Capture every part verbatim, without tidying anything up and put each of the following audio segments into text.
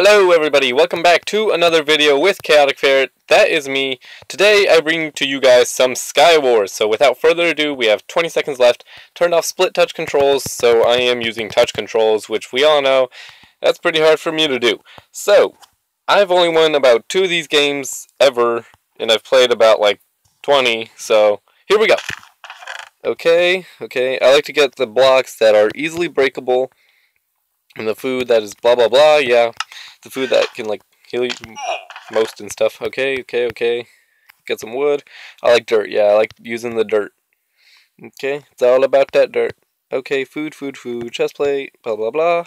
Hello everybody, welcome back to another video with Chaotic Ferret. That is me. Today I bring to you guys some Sky Wars. So without further ado, we have twenty seconds left. Turned off split touch controls, so I am using touch controls, which we all know, that's pretty hard for me to do. So, I've only won about two of these games ever, and I've played about like twenty, so here we go. Okay, okay, I like to get the blocks that are easily breakable, and the food that is blah blah blah, yeah. The food that can, like, heal you most and stuff. Okay, okay, okay. Get some wood. I like dirt. Yeah, I like using the dirt. Okay, it's all about that dirt. Okay, food, food, food, chest plate, blah, blah, blah.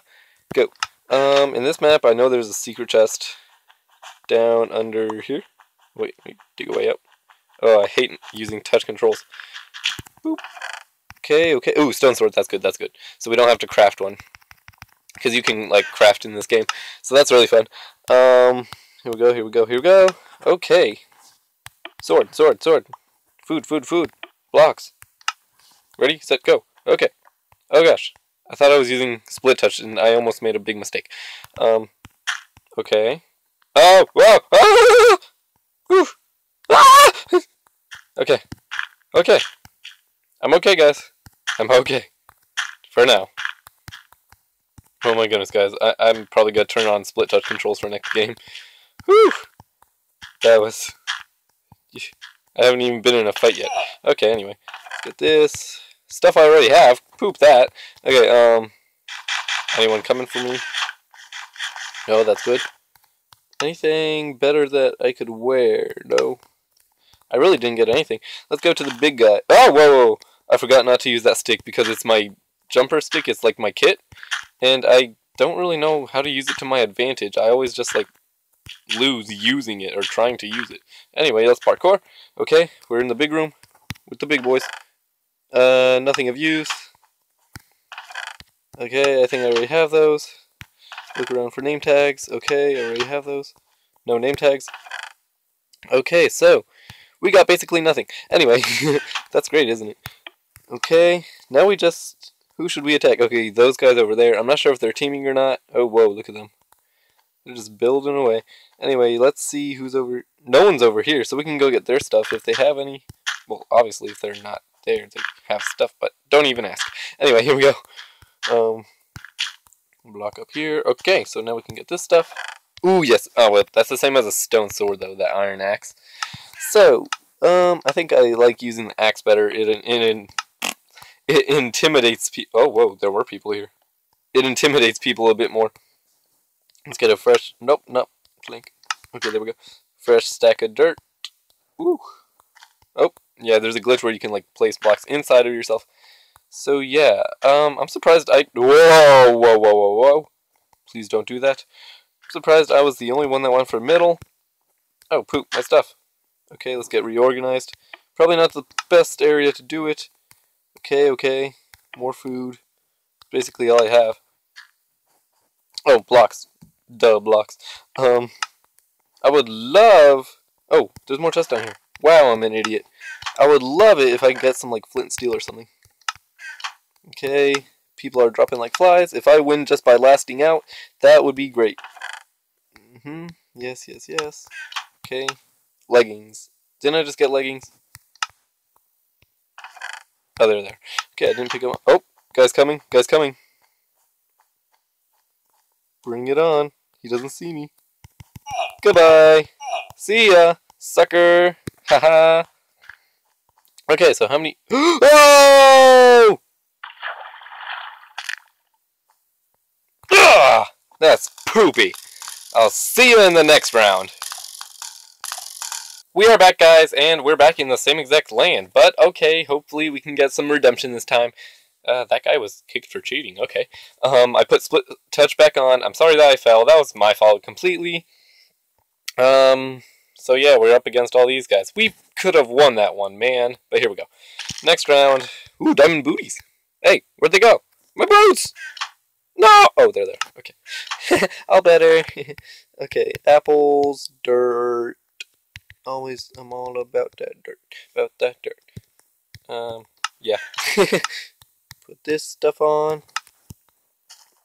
Go. Um, in this map, I know there's a secret chest down under here. Wait, wait, dig a way up. Oh, I hate using touch controls. Boop. Okay, okay. Ooh, stone sword. That's good, that's good. So we don't have to craft one, because you can, like, craft in this game. So that's really fun. Um, here we go, here we go, here we go. Okay. Sword, sword, sword. Food, food, food. Blocks. Ready, set, go. Okay. Oh, gosh. I thought I was using split touch, and I almost made a big mistake. Um, okay. Oh, whoa! Ah! Oof. Ah! Okay. Okay. I'm okay, guys. I'm okay. For now. Oh my goodness, guys. I, I'm probably going to turn on split touch controls for next game. Whew! That was... I haven't even been in a fight yet. Okay, anyway. Get this. Stuff I already have. Poop that. Okay, um... anyone coming for me? No, that's good. Anything better that I could wear? No. I really didn't get anything. Let's go to the big guy. Oh, whoa, whoa! I forgot not to use that stick because it's my jumper stick. It's like my kit. And I don't really know how to use it to my advantage. I always just, like, lose using it or trying to use it. Anyway, that's parkour. Okay, we're in the big room with the big boys. Uh, nothing of use. Okay, I think I already have those. Look around for name tags. Okay, I already have those. No name tags. Okay, so we got basically nothing. Anyway, that's great, isn't it? Okay, now we just... who should we attack? Okay, those guys over there. I'm not sure if they're teaming or not. Oh, whoa, look at them. They're just building away. Anyway, let's see who's over... no one's over here, so we can go get their stuff if they have any. Well, obviously, if they're not there, they have stuff, but don't even ask. Anyway, here we go. Um, block up here. Okay, so now we can get this stuff. Ooh, yes. Oh, well, that's the same as a stone sword, though, that iron axe. So, um, I think I like using the axe better in an... In, in, It intimidates people. Oh, whoa, there were people here. It intimidates people a bit more. Let's get a fresh... Nope, nope. Blink. Okay, there we go. Fresh stack of dirt. Woo. Oh, yeah, there's a glitch where you can, like, place blocks inside of yourself. So, yeah. Um, I'm surprised I... Whoa, whoa, whoa, whoa, whoa. Please don't do that. I'm surprised I was the only one that went for middle. Oh, poop, my stuff. Okay, let's get reorganized. Probably not the best area to do it. Okay, okay. More food. Basically all I have. Oh, blocks. Duh, blocks. Um, I would love... oh, there's more chests down here. Wow, I'm an idiot. I would love it if I could get some, like, flint and steel or something. Okay. People are dropping like flies. If I win just by lasting out, that would be great. Mm-hmm. Yes, yes, yes. Okay. Leggings. Didn't I just get leggings? Oh, they're there. Okay, I didn't pick them up. Oh, guy's coming. Guy's coming. Bring it on. He doesn't see me. Goodbye. See ya, sucker. Haha. Okay, so how many... oh! Ah, that's poopy. I'll see you in the next round. We are back, guys, and we're back in the same exact land, but okay, hopefully we can get some redemption this time. Uh, that guy was kicked for cheating, okay. Um, I put split touch back on. I'm sorry that I fell. That was my fault completely. Um, so yeah, we're up against all these guys. We could have won that one, man, but here we go. Next round. Ooh, diamond booties. Hey, where'd they go? My boots! No! Oh, they're there. Okay. All better. Okay, apples, dirt. Always, I'm all about that dirt, about that dirt. Um, yeah. Put this stuff on.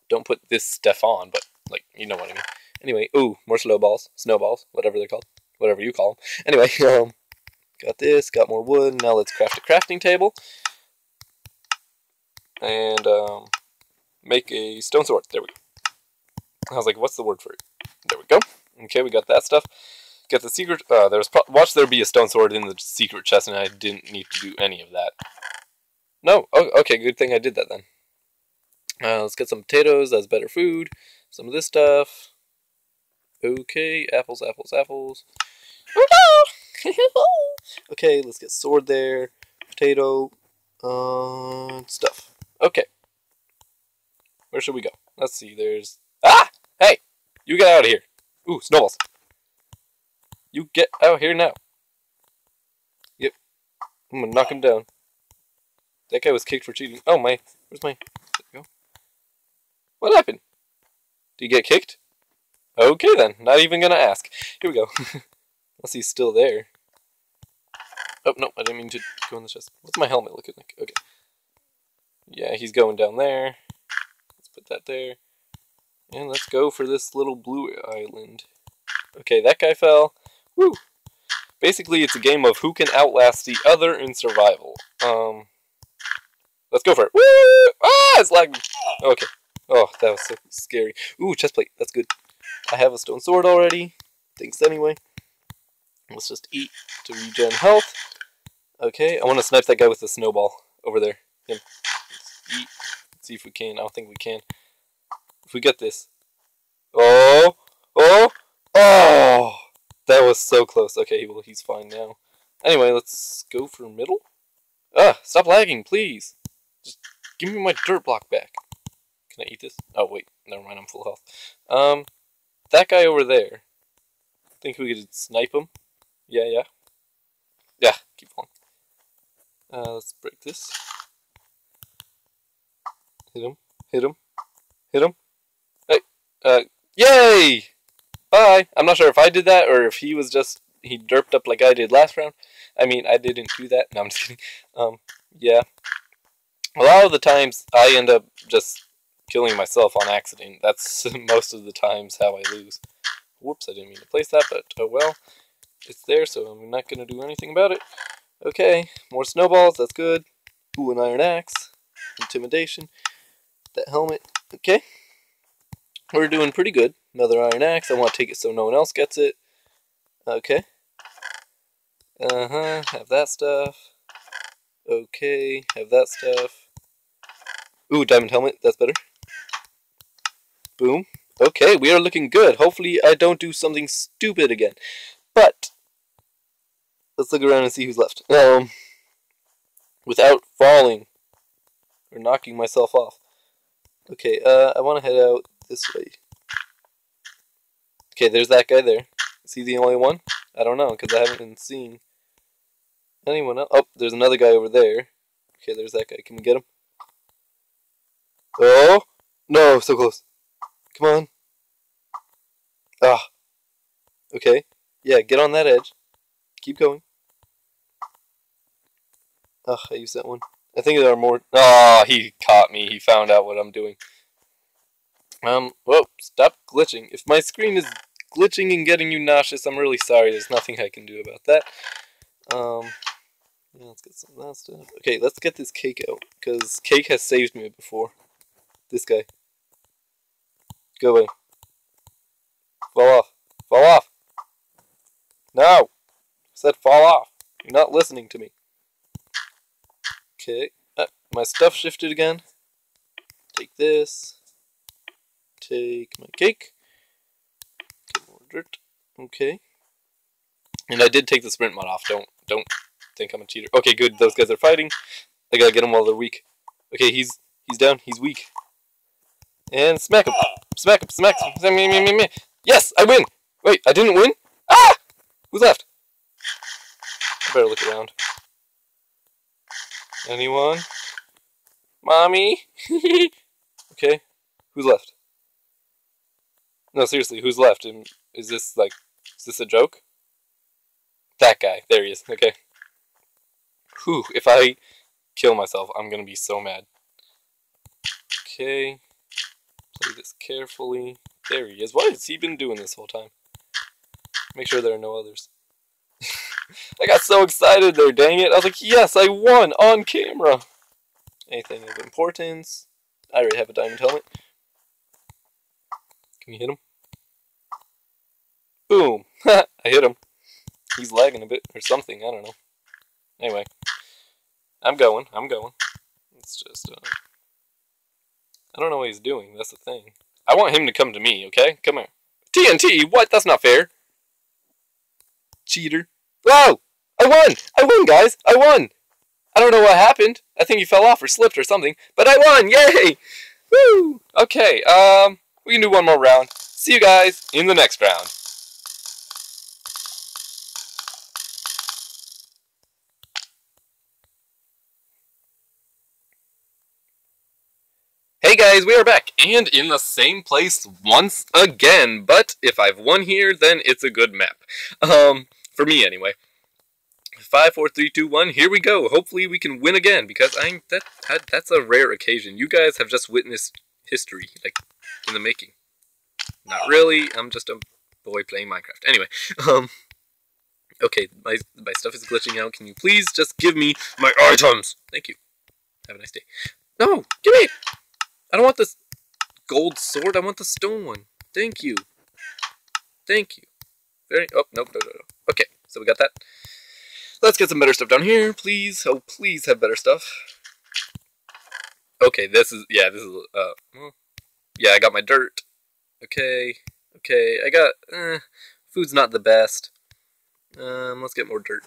Don't put this stuff on, but, like, you know what I mean. Anyway, ooh, more snowballs, snowballs, whatever they're called, whatever you call them. Anyway, um, got this, got more wood. Now let's craft a crafting table and um, make a stone sword. There we go. I was like, what's the word for it? There we go. Okay, we got that stuff. Got the secret. Uh, there was pro watch there be a stone sword in the secret chest, and I didn't need to do any of that. No. Oh, okay. Good thing I did that then. Uh, let's get some potatoes. That's better food. Some of this stuff. Okay, apples, apples, apples. Okay, let's get sword there. Potato. Uh, stuff. Okay. Where should we go? Let's see. There's. Ah! Hey! You get out of here. Ooh, snowballs. You get out here now. Yep. I'm gonna knock him down. That guy was kicked for cheating. Oh, my. Where's my. There you go. What happened? Did you get kicked? Okay then, not even gonna ask. Here we go. Unless he's still there. Oh, no, I didn't mean to go in the chest. What's my helmet looking like? Okay. Yeah, he's going down there. Let's put that there. And let's go for this little blue island. Okay, that guy fell. Woo! Basically, it's a game of who can outlast the other in survival. Um, let's go for it. Woo! Ah, it's lagging. Okay. Oh, that was so scary. Ooh, chest plate. That's good. I have a stone sword already. Thanks anyway. Let's just eat to regen health. Okay, I want to snipe that guy with the snowball over there. Him. Let's eat. Let's see if we can. I don't think we can. If we get this. Oh! Oh! Oh! That was so close. Okay, well, he's fine now. Anyway, let's go for middle. Ah! Stop lagging, please! Just give me my dirt block back. Can I eat this? Oh, wait. Never mind, I'm full health. Um... That guy over there. Think we could snipe him? Yeah, yeah. Yeah, keep going. Uh, let's break this. Hit him. Hit him. Hit him. Hey! Uh, yay! Bye! I'm not sure if I did that or if he was just... He derped up like I did last round. I mean, I didn't do that. No, I'm just kidding. Um, yeah. A lot of the times, I end up just... killing myself on accident. That's most of the times how I lose. Whoops, I didn't mean to place that, but oh well. It's there, so I'm not going to do anything about it. Okay, more snowballs, that's good. Ooh, an iron axe. Intimidation. That helmet. Okay. We're doing pretty good. Another iron axe. I want to take it so no one else gets it. Okay. Uh-huh, have that stuff. Okay, have that stuff. Ooh, diamond helmet, that's better. Boom. Okay, we are looking good. Hopefully I don't do something stupid again. But let's look around and see who's left. Um without falling or knocking myself off. Okay, uh I wanna head out this way. Okay, there's that guy there. Is he the only one? I don't know, because I haven't been seeing anyone else. Oh, there's another guy over there. Okay, there's that guy. Can we get him? Oh no, so close. Come on. Ah. Okay. Yeah, get on that edge. Keep going. Ah, I used that one. I think there are more. Ah, he caught me. He found out what I'm doing. Um, whoa, stop glitching. If my screen is glitching and getting you nauseous, I'm really sorry. There's nothing I can do about that. Um, yeah, let's get some of that stuff. Okay, let's get this cake out, because cake has saved me before. This guy. Go away. Fall off. Fall off. No! I said fall off. You're not listening to me. Okay. Uh, my stuff shifted again. Take this. Take my cake. Get more dirt. Okay. And I did take the sprint mod off. Don't don't think I'm a cheater. Okay, good. Those guys are fighting. I gotta get them while they're weak. Okay, he's he's down. He's weak. And smack him! Smack him! Smack him! Smack him! Yes! I win! Wait, I didn't win? Ah! Who's left? I better look around. Anyone? Mommy? Okay. Who's left? No, seriously, who's left? And is this, like, is this a joke? That guy. There he is. Okay. Whew. If I kill myself, I'm gonna be so mad. Okay. Play this carefully. There he is. What has he been doing this whole time? Make sure there are no others. I got so excited there, dang it. I was like, yes, I won on camera. Anything of importance? I already have a diamond helmet. Can we hit him? Boom. I hit him. He's lagging a bit or something. I don't know. Anyway. I'm going. I'm going. It's just... Uh, I don't know what he's doing. That's the thing. I want him to come to me, okay? Come here. T N T? What? That's not fair. Cheater. Whoa! I won! I won, guys! I won! I don't know what happened. I think he fell off or slipped or something. But I won! Yay! Woo! Okay, um... we can do one more round. See you guys in the next round. Hey guys, we are back and in the same place once again, but if I've won here, then it's a good map. Um, for me anyway. five, four, three, two, one, here we go. Hopefully we can win again because I'm that, that that's a rare occasion. You guys have just witnessed history, like in the making. Not really, I'm just a boy playing Minecraft. Anyway, um okay, my my stuff is glitching out. Can you please just give me my items? Thank you. Have a nice day. No, give me I don't want this gold sword. I want the stone one. Thank you. Thank you. Very. Oh, no, no, no, no. Okay, so we got that. Let's get some better stuff down here, please. Oh, please have better stuff. Okay, this is... Yeah, this is... Uh, well, yeah, I got my dirt. Okay. Okay, I got... Eh, food's not the best. Um, let's get more dirt.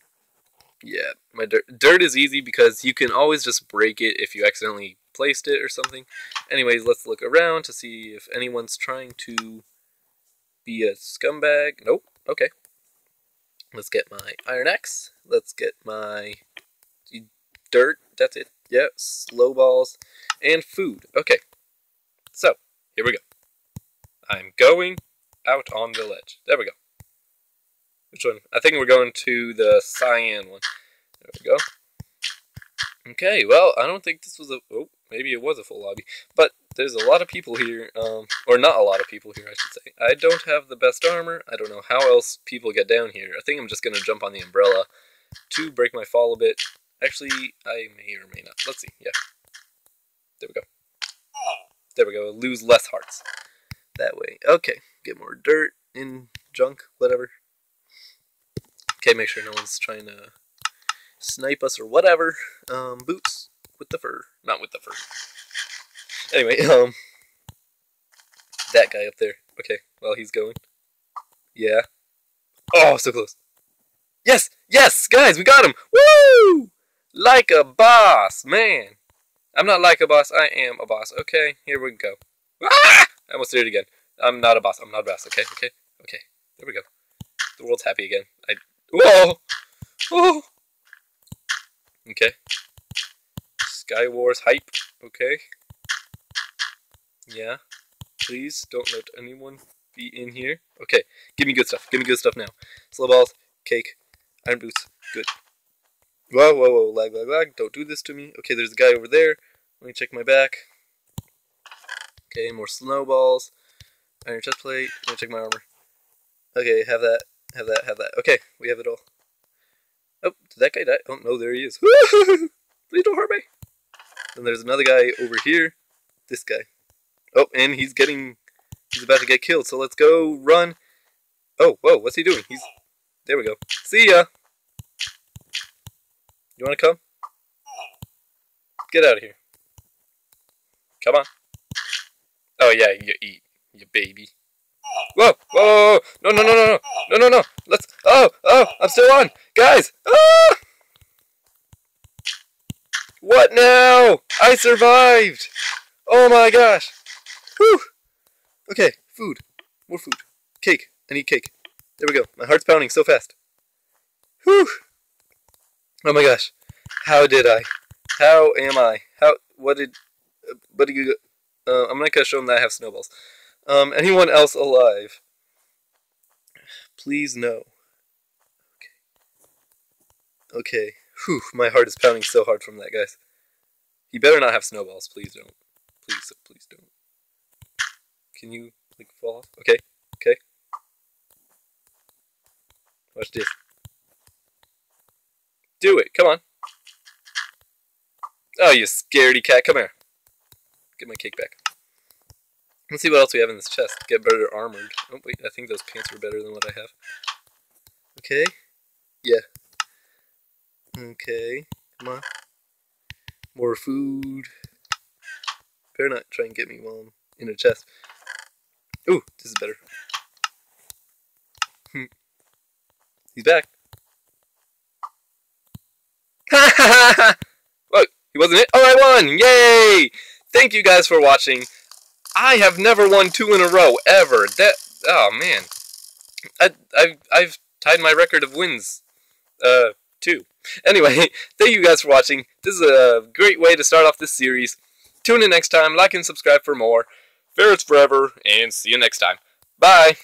Yeah, my dirt. Dirt is easy because you can always just break it if you accidentally... placed it or something. Anyways, let's look around to see if anyone's trying to be a scumbag. Nope. Okay. Let's get my iron axe. Let's get my dirt. That's it. Yeah. Slow balls and food. Okay. So, here we go. I'm going out on the ledge. There we go. Which one? I think we're going to the cyan one. There we go. Okay, well, I don't think this was a... Oh, maybe it was a full lobby. But there's a lot of people here. Um, or not a lot of people here, I should say. I don't have the best armor. I don't know how else people get down here. I think I'm just going to jump on the umbrella to break my fall a bit. Actually, I may or may not. Let's see. Yeah. There we go. There we go. Lose less hearts. That way. Okay. Get more dirt and junk, whatever. Okay, make sure no one's trying to... snipe us or whatever. Um, boots with the fur. Not with the fur. Anyway, um, that guy up there. Okay, well, he's going. Yeah. Oh, so close. Yes, yes, guys, we got him. Woo! Like a boss, man. I'm not like a boss. I am a boss. Okay, here we go. Ah! I almost did it again. I'm not a boss. I'm not a boss. Okay, okay, okay. There we go. The world's happy again. I. Whoa! Whoa! Okay. Sky Wars hype. Okay. Yeah. Please don't let anyone be in here. Okay. Give me good stuff. Give me good stuff now. Slow balls. Cake. Iron boots. Good. Whoa, whoa, whoa. Lag, lag, lag. Don't do this to me. Okay, there's a guy over there. Let me check my back. Okay, more snowballs. Iron chest plate. Let me check my armor. Okay, have that. Have that. Have that. Okay, we have it all. Oh, did that guy die? Oh, no, there he is. Please don't hurt me. And there's another guy over here. This guy. Oh, and he's getting... He's about to get killed, so let's go run. Oh, whoa, what's he doing? He's... There we go. See ya. You want to come? Get out of here. Come on. Oh, yeah, you eat, you baby. Whoa, whoa, no, no, no, no, no, no, no, no, let's, oh, oh, I'm still on, guys, ah! What now? I survived, oh my gosh, whew, okay, food, more food, cake, I need cake, there we go, my heart's pounding so fast, whew, oh my gosh, how did I, how am I, how, what did, what did you, uh, I'm not gonna show them that I have snowballs. Um, anyone else alive? Please no. Okay. Okay. Whew, my heart is pounding so hard from that, guys. You better not have snowballs. Please don't. Please, please don't. Can you... nothing fall off. Okay, okay. Watch this. Do it, come on. Oh, you scaredy cat, come here. Get my cake back. Let's see what else we have in this chest. Get better armored. Oh, wait, I think those pants were better than what I have. Okay. Yeah. Okay. Come on. More food. Better not try and get me while I'm in a chest. Ooh, this is better. Hmm. He's back. Ha ha ha! Look, he wasn't it. Oh, I won! Yay! Thank you guys for watching. I have never won two in a row ever. That oh man, I I've I've tied my record of wins, uh, two. Anyway, thank you guys for watching. This is a great way to start off this series. Tune in next time. Like and subscribe for more. Ferrets forever, and see you next time. Bye.